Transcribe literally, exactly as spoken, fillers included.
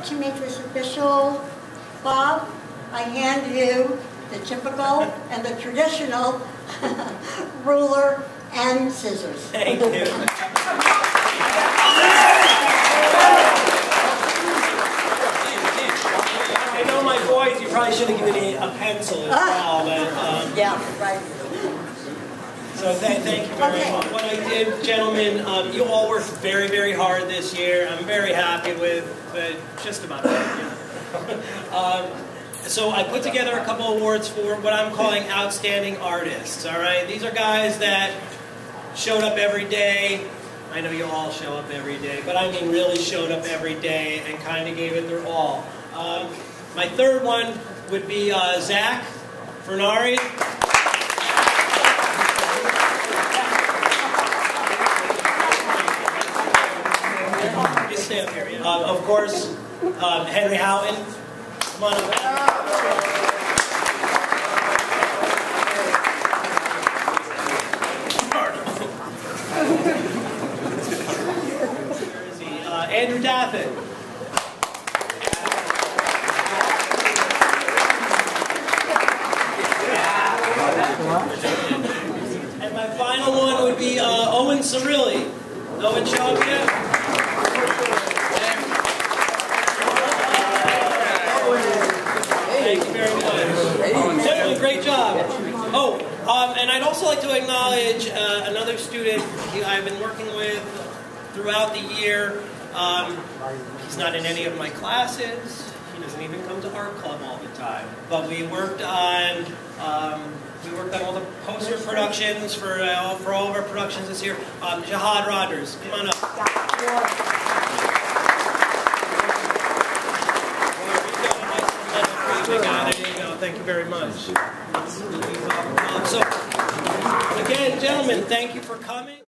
want to make this official, Bob, I hand you the typical and the traditional ruler and scissors. Thank you. I know my boys, you probably should have given me a pencil as well. But, um, yeah, right. So th thank you very okay. much. What I did, gentlemen, um, you all worked very, very hard this year. I'm very happy with uh, just about everything. um, so I put together a couple awards for what I'm calling outstanding artists, all right? These are guys that showed up every day. I know you all show up every day, but I mean really showed up every day and kind of gave it their all. Um, My third one would be uh, Zach Furnari. Just stay up here. Uh, of course, uh, Henry Howden. Come on over. Uh, Andrew Daffin. And my final one would be uh, Owen Cirilli. Owen Chauve. Thank you very much. Gentlemen, great job. Oh, um, and I'd also like to acknowledge uh, another student who I've been working with throughout the year. Um, he's not in any of my classes. He doesn't even come to our club all the time. But we worked on... Um, We worked on all the poster productions for, uh, for all of our productions this year. Um, Jahad Rogers, come on up. Thank you very much. Um, so, again, gentlemen, thank you for coming.